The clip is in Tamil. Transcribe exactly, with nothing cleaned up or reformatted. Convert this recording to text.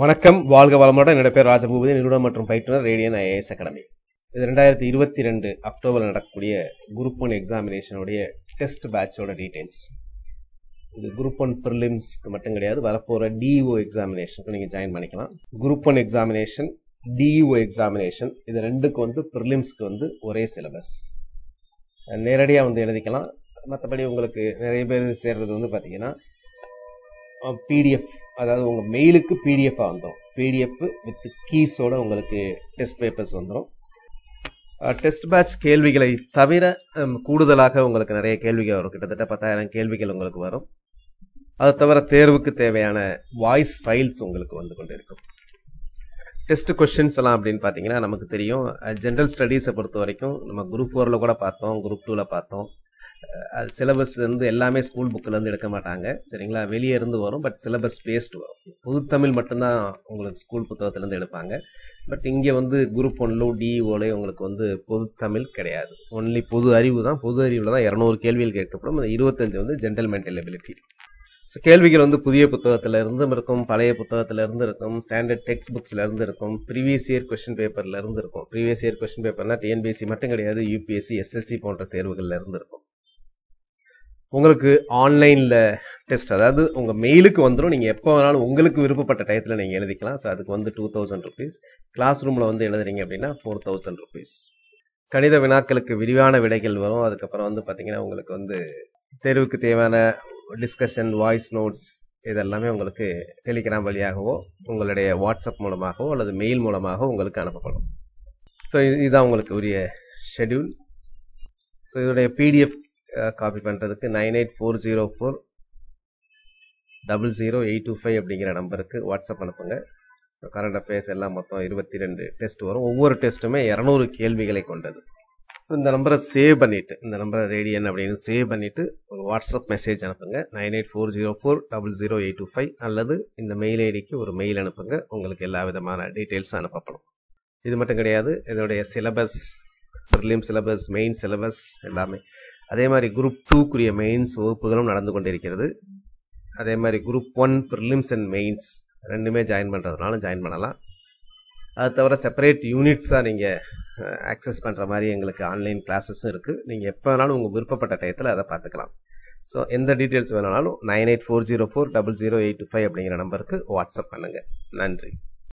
வணக்கம் வாழ்க வளமுடன் என்னோட பேர் ராஜ மூபி நிறுவனம் மற்றும் பயிற்றுனர் ரேடியன் ஐஏஎஸ் அகாடமி இது இரண்டாயிரத்து இருபத்தி இரண்டு அக்டோபர் நடக்கக்கூடிய குரூப் ஒன்று எக்ஸாமினேஷன் உடைய டெஸ்ட் பேட்சோட டீடைல்ஸ் இது குரூப் ஒன்று பிரிலிம்ஸ்க்கு மட்டும் கிடையாது வரப்போற டிஓ எக்ஸாமினேஷனுக்கு நீங்க ஜாயின் பண்ணிக்கலாம் குரூப் ஒன்று எக்ஸாமினேஷன் டிஓ எக்ஸாமினேஷன் இது ரெண்டுக்கு வந்து பிரிலிம்ஸ்க்கு வந்து ஒரே சிலபஸ் நேரடியா வந்து எழுதிக்கலாம் மற்றபடி உங்களுக்கு நிறைய பேர் சேர்றது வந்து பாத்தீங்கன்னா பிடிஎஃப் அதாவது உங்க மெயிலுக்கு பிடிஎஃப் வந்துரும் பிடிஎஃப் வித் கீஸோட உங்களுக்கு டெஸ்ட் பேப்பர்ஸ் வந்துரும் டெஸ்ட் பேட்ச் கேள்விகளை தவிர கூடுதலாக உங்களுக்கு நிறைய கேள்விகள் வரும் கிட்டத்தட்ட பத்தாயிரம் கேள்விகள் உங்களுக்கு வரும் அது தவிர தேர்வுக்கு தேவையான வாய்ஸ் ஃபைல்ஸ் உங்களுக்கு வந்து கொண்டிருக்கும் டெஸ்ட் கொஸ்டின்ஸ் எல்லாம் அப்படின்னு பார்த்தீங்கன்னா நமக்கு தெரியும் ஜென்ரல் ஸ்டடீஸை பொறுத்த வரைக்கும் நம்ம குரூப் ஃபோரில் கூட பார்த்தோம் குரூப் டூவில் பார்த்தோம் சிலபஸ் வந்து எல்லாமே ஸ்கூல் புக்கில் வந்து எடுக்க மாட்டாங்க சரிங்களா வெளியே இருந்து வரும் பட் சிலபஸ் பேஸ்டு வரும் பொது தமிழ் மட்டும்தான் உங்களுக்கு ஸ்கூல் புத்தகத்திலேருந்து எடுப்பாங்க பட் இங்கே வந்து குரூப் ஒன்லோ டிஇஓலே உங்களுக்கு வந்து பொது தமிழ் கிடையாது ஒன்லி பொது அறிவு தான் பொது அறிவில் தான் இரநூறு கேள்விகள் கேட்கப்படும் அந்த இருபத்தஞ்சு வந்து ஜென்ரல் மென்டல் எபிலிட்டி ஸோ கேள்விகள் வந்து புதிய புத்தகத்திலேருந்தும் இருக்கும் பழைய புத்தகத்திலேருந்து இருக்கும் ஸ்டாண்டர்ட் டெக்ஸ்ட் புக்ஸ்லேருந்து இருக்கும் ப்ரீவியஸ் இயர் கொஸ்டின் பேப்பர்லேருந்து இருக்கும் ப்ரீவியஸ் இயர் கொஸ்டின் பேப்பர்னால் டிஎன்பிஎஸ்சி மட்டும் கிடையாது யூபிஎஸ்சி எஸ்எஸ்சி போன்ற தேர்வுகள்லேருந்து இருக்கும் உங்களுக்கு ஆன்லைனில் டெஸ்ட் அதாவது உங்கள் மெயிலுக்கு வந்துடும் நீங்கள் எப்போ வேணாலும் உங்களுக்கு விருப்பப்பட்ட டயத்தில் நீங்கள் எழுதிக்கலாம் ஸோ அதுக்கு வந்து டூ தௌசண்ட் ருபீஸ் கிளாஸ் ரூமில் வந்து எழுதுறீங்க அப்படின்னா ஃபோர் தௌசண்ட் ருபீஸ் கணித வினாக்களுக்கு விரிவான விடைகள் வரும் அதுக்கப்புறம் வந்து பார்த்திங்கன்னா உங்களுக்கு வந்து தேர்வுக்கு தேவையான டிஸ்கஷன் வாய்ஸ் நோட்ஸ் இதெல்லாமே உங்களுக்கு டெலிகிராம் வழியாகவோ உங்களுடைய வாட்ஸ்அப் மூலமாகவோ அல்லது மெயில் மூலமாகவோ உங்களுக்கு அனுப்பப்படும் ஸோ இதுதான் உங்களுக்கு உரிய ஷெடியூல் ஸோ இதோடைய பிடிஎஃப் காப்பி பண்ணுறதுக்கு nine eight four zero four double zero eight two five அப்படிங்கிற நம்பருக்கு வாட்ஸ்அப் அனுப்புங்க ஸோ கரண்ட் அஃபேர்ஸ் எல்லாம் மொத்தம் இருபத்தி ரெண்டு டெஸ்ட் வரும் ஒவ்வொரு டெஸ்ட்டுமே இரநூறு கேள்விகளை கொண்டது ஸோ இந்த நம்பரை சேவ் பண்ணிவிட்டு இந்த நம்பரை ரேடியன் அப்படின்னு சேவ் பண்ணிவிட்டு ஒரு வாட்ஸ்அப் மெசேஜ் அனுப்புங்க nine eight four zero four double zero eight two five அல்லது இந்த மெயில் ஐடிக்கு ஒரு மெயில் அனுப்புங்க உங்களுக்கு எல்லா விதமான டீட்டெயில்ஸும் அனுப்பப்படும் இது மட்டும் கிடையாது இதோடைய syllabus prelim syllabus main syllabus எல்லாமே அதே மாதிரி குரூப் டூக்குரிய மெயின்ஸ் வகுப்புகளும் நடந்து கொண்டிருக்கிறது அதே மாதிரி group one prelims and mains ரெண்டுமே ஜாயின் பண்ணுறதுனாலும் ஜாயின் பண்ணலாம் அது தவிர செப்பரேட் யூனிட்ஸாக நீங்கள் ஆக்சஸ் பண்ணுற மாதிரி எங்களுக்கு ஆன்லைன் கிளாஸஸும் இருக்குது நீங்கள் எப்போ வேணாலும் உங்கள் விருப்பப்பட்ட டயத்தில் அதை பார்த்துக்கலாம் ஸோ எந்த டீட்டெயில்ஸ் வேணுனாலும் nine eight four zero four double zero eight two five அப்படிங்கிற நம்பருக்கு வாட்ஸ்அப் பண்ணுங்கள் நன்றி